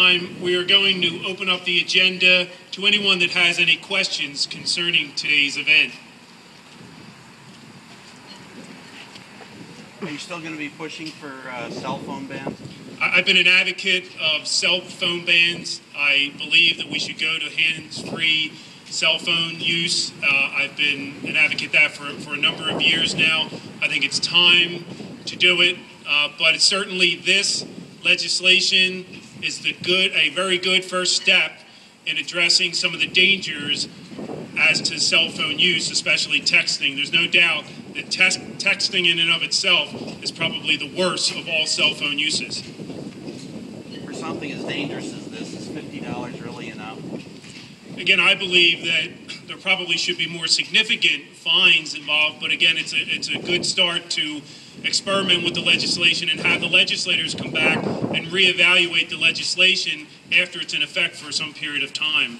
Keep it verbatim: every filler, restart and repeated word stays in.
time, we are going to open up the agenda to anyone that has any questions concerning today's event. Are you still going to be pushing for uh, cell phone bans? I've been an advocate of cell phone bans. I believe that we should go to hands-free cell phone use. Uh, I've been an advocate of that for, for a number of years now. I think it's time to do it, uh, but it's certainly this legislation is the good, a very good first step in addressing some of the dangers as to cell phone use, especially texting. There's no doubt that te texting in and of itself is probably the worst of all cell phone uses. For something as dangerous as this, is fifty dollars really enough? Again, I believe that there probably should be more significant fines involved, but again, it's a, it's a good start to experiment with the legislation and have the legislators come back and reevaluate the legislation after it's in effect for some period of time.